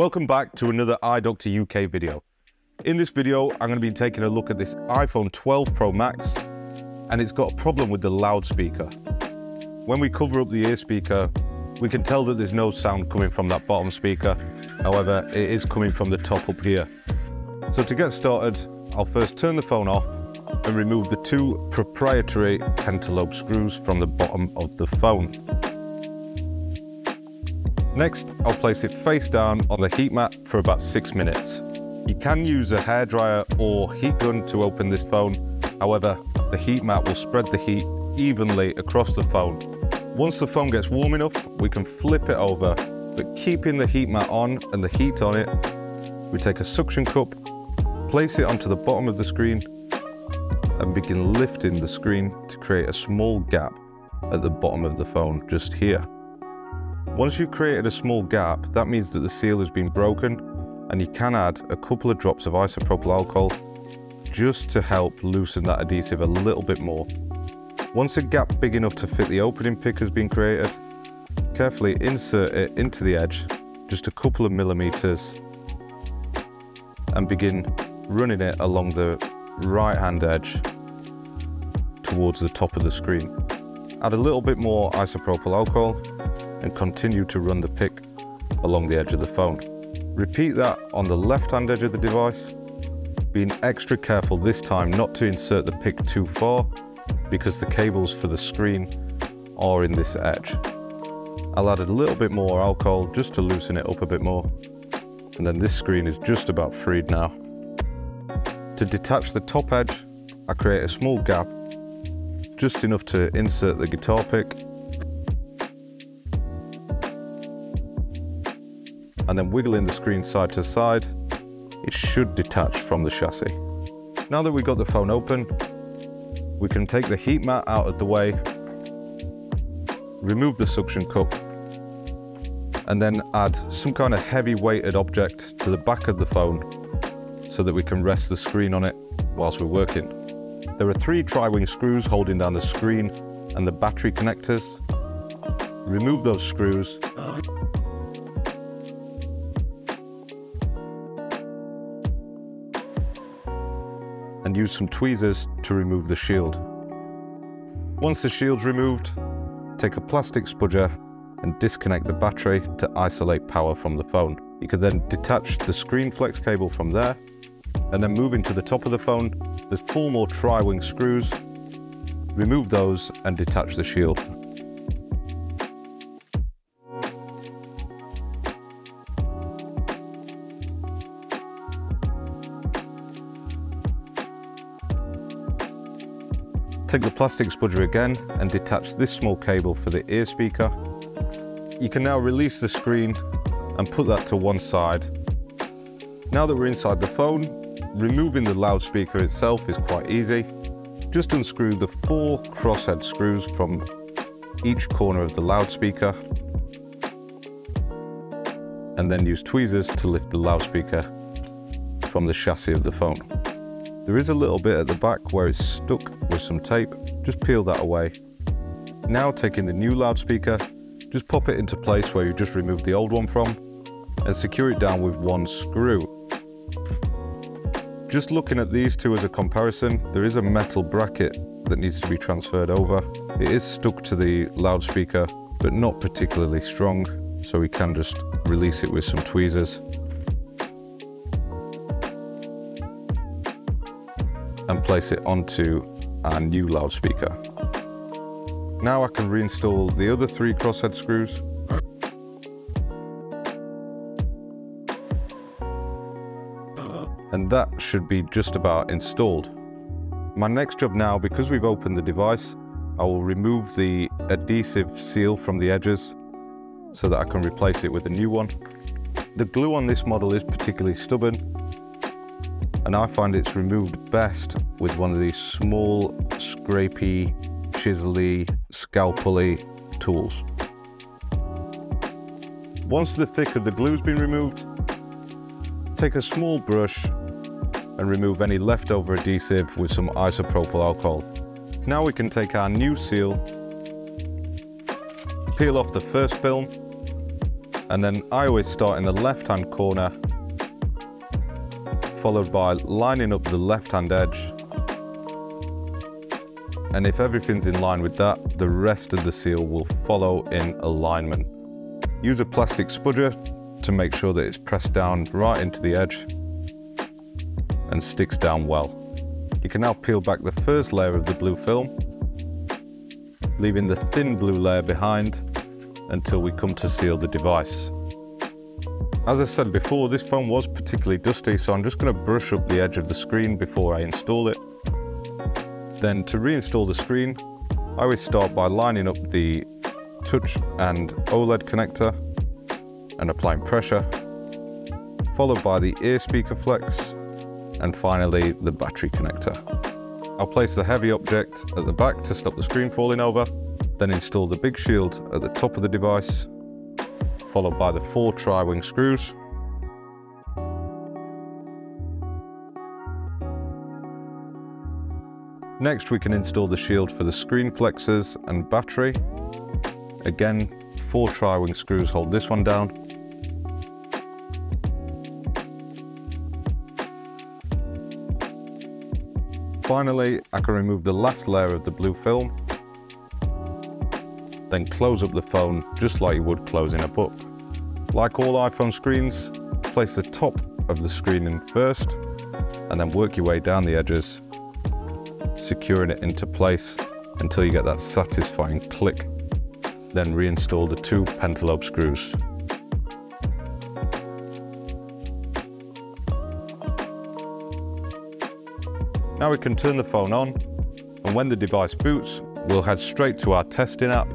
Welcome back to another iDoctor UK video. In this video, I'm going to be taking a look at this iPhone 12 Pro Max, and it's got a problem with the loudspeaker. When we cover up the ear speaker, we can tell that there's no sound coming from that bottom speaker. However, it is coming from the top up here. So to get started, I'll first turn the phone off and remove the two proprietary pentalobe screws from the bottom of the phone. Next, I'll place it face down on the heat mat for about 6 minutes. You can use a hairdryer or heat gun to open this phone. However, the heat mat will spread the heat evenly across the phone. Once the phone gets warm enough, we can flip it over, but keeping the heat mat on and the heat on it, we take a suction cup, place it onto the bottom of the screen, and begin lifting the screen to create a small gap at the bottom of the phone, just here. Once you've created a small gap, that means that the seal has been broken, and you can add a couple of drops of isopropyl alcohol just to help loosen that adhesive a little bit more. Once a gap big enough to fit the opening pick has been created, carefully insert it into the edge, just a couple of millimeters, and begin running it along the right-hand edge towards the top of the screen. Add a little bit more isopropyl alcohol and continue to run the pick along the edge of the phone. Repeat that on the left-hand edge of the device, being extra careful this time not to insert the pick too far because the cables for the screen are in this edge. I'll add a little bit more alcohol just to loosen it up a bit more, and then this screen is just about freed now. To detach the top edge, I create a small gap, just enough to insert the guitar pick, and then wiggling the screen side to side, it should detach from the chassis. Now that we've got the phone open, we can take the heat mat out of the way, remove the suction cup, and then add some kind of heavy weighted object to the back of the phone, so that we can rest the screen on it whilst we're working. There are 3 tri-wing screws holding down the screen and the battery connectors. Remove those screws. And use some tweezers to remove the shield. Once the shield's removed, take a plastic spudger and disconnect the battery to isolate power from the phone. You can then detach the screen flex cable from there, and then moving to the top of the phone, there's 4 more tri-wing screws. Remove those and detach the shield. Take the plastic spudger again and detach this small cable for the ear speaker. You can now release the screen and put that to one side. Now that we're inside the phone, removing the loudspeaker itself is quite easy. Just unscrew the 4 crosshead screws from each corner of the loudspeaker, and then use tweezers to lift the loudspeaker from the chassis of the phone. There is a little bit at the back where it's stuck with some tape. Just peel that away. Now taking the new loudspeaker, just pop it into place where you just removed the old one from, and secure it down with 1 screw. Just looking at these two as a comparison, there is a metal bracket that needs to be transferred over. It is stuck to the loudspeaker, but not particularly strong, so we can just release it with some tweezers. And place it onto our new loudspeaker. Now I can reinstall the other 3 crosshead screws. And that should be just about installed. My next job now, because we've opened the device, I will remove the adhesive seal from the edges so that I can replace it with a new one. The glue on this model is particularly stubborn, and I find it's removed best with one of these small, scrapey, chisely, scalpely tools. Once the thick of the glue's been removed, take a small brush and remove any leftover adhesive with some isopropyl alcohol. Now we can take our new seal, peel off the first film, And then I always start in the left-hand corner, followed by lining up the left-hand edge. And if everything's in line with that, the rest of the seal will follow in alignment. Use a plastic spudger to make sure that it's pressed down right into the edge and sticks down well. You can now peel back the first layer of the blue film, leaving the thin blue layer behind until we come to seal the device. As I said before, this phone was particularly dusty, so I'm just going to brush up the edge of the screen before I install it. Then to reinstall the screen, I always start by lining up the touch and OLED connector and applying pressure, followed by the ear speaker flex, and finally the battery connector. I'll place the heavy object at the back to stop the screen falling over, then install the big shield at the top of the device, followed by the 4 tri-wing screws. Next, we can install the shield for the screen flexors and battery. Again, 4 tri-wing screws hold this one down. Finally, I can remove the last layer of the blue film, then close up the phone just like you would closing a book. Like all iPhone screens, place the top of the screen in first, and then work your way down the edges, securing it into place until you get that satisfying click. Then reinstall the 2 pentalobe screws. Now we can turn the phone on, and when the device boots, we'll head straight to our testing app.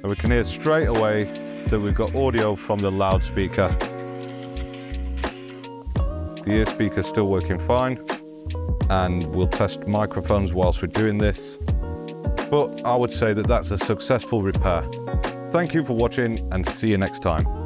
And we can hear straight away that we've got audio from the loudspeaker. The ear speaker's still working fine, and we'll test microphones whilst we're doing this. But I would say that that's a successful repair. Thank you for watching, and see you next time.